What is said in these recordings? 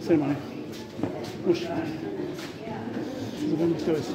Ceremony. Push. We're going to first.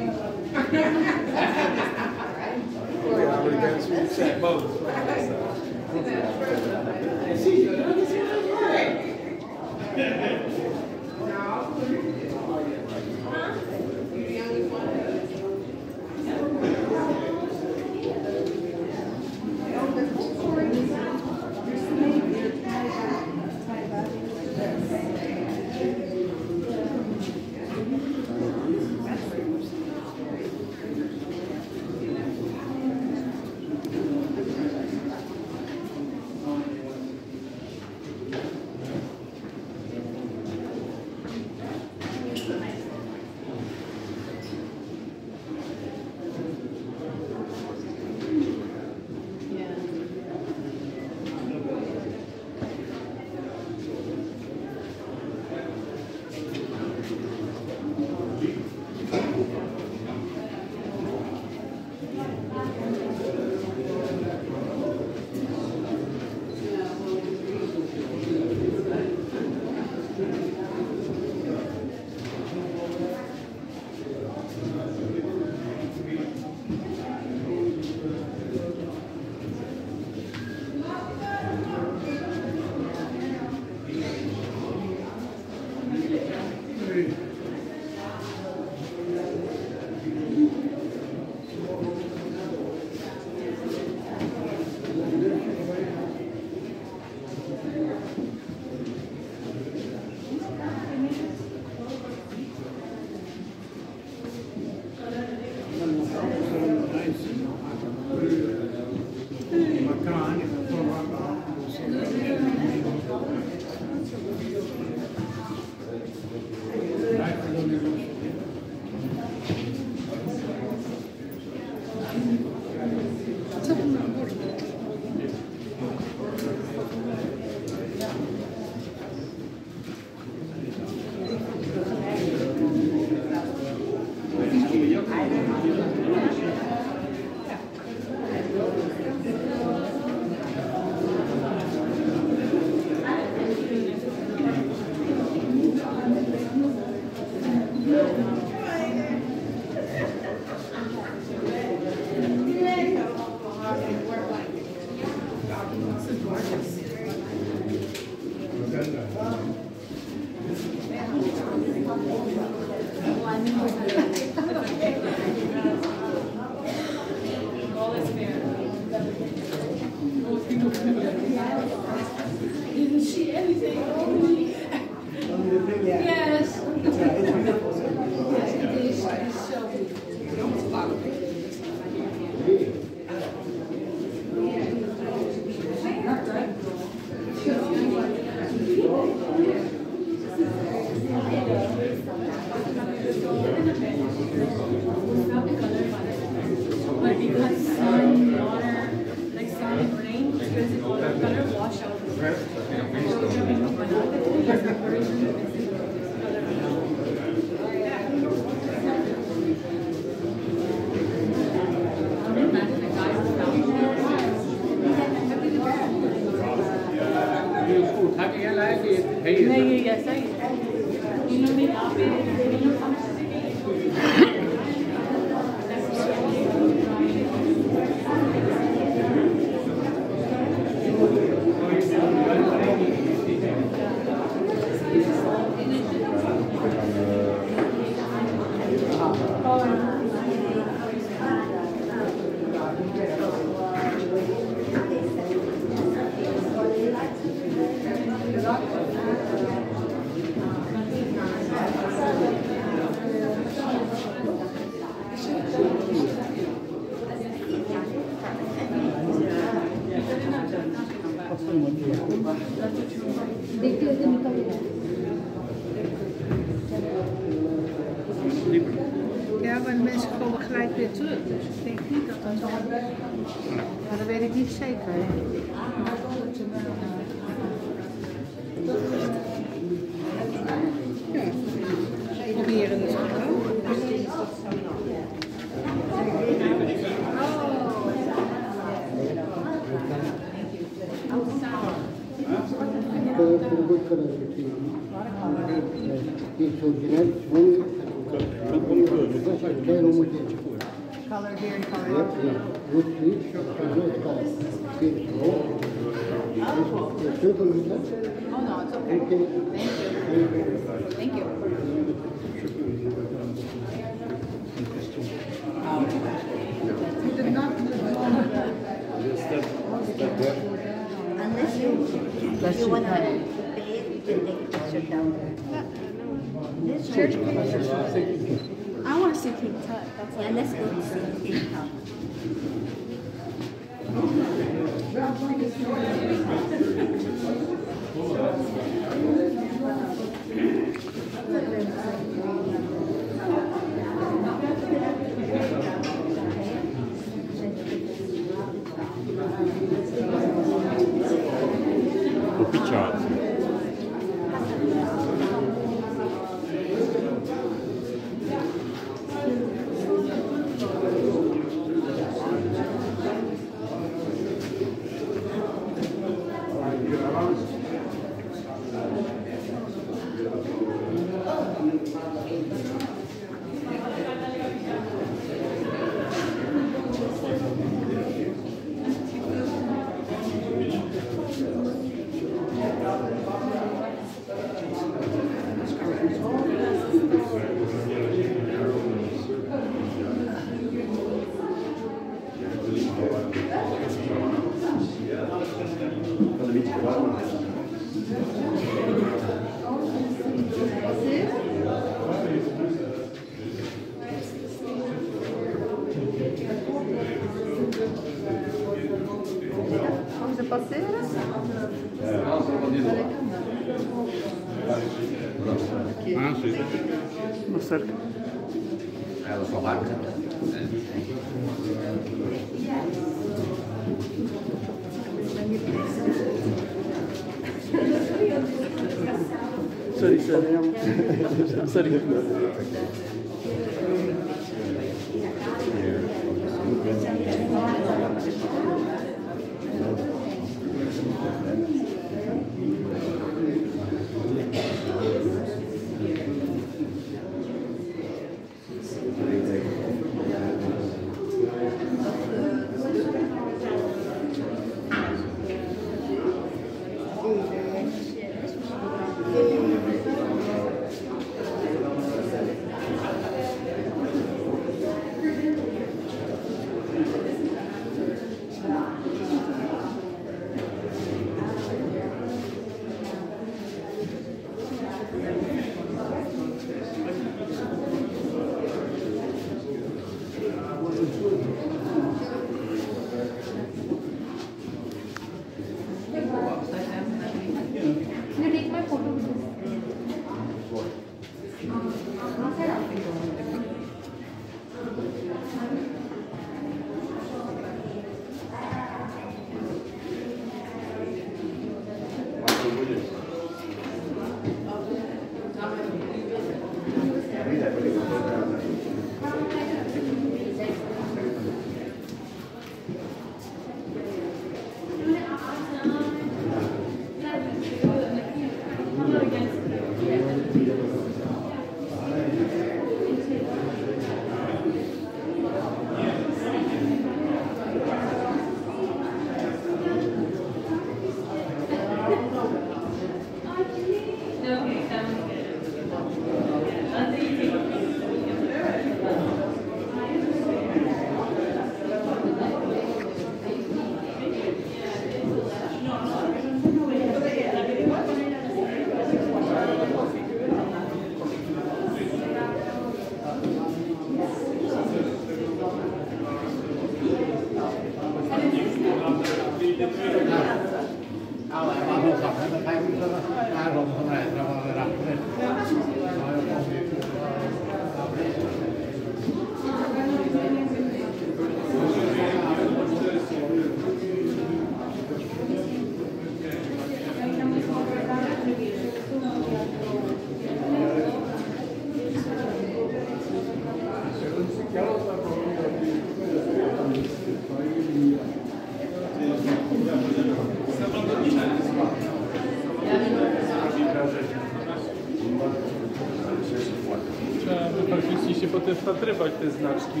Musicie potem wpatrywać te znaczki.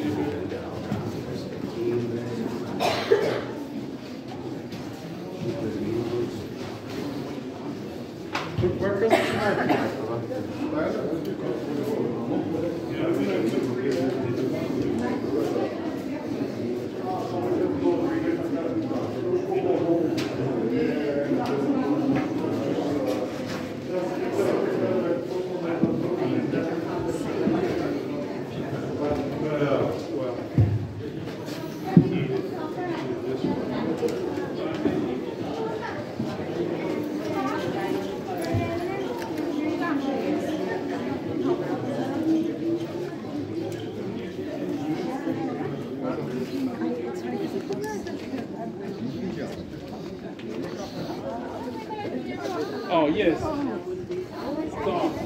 Oh, yes. Stop.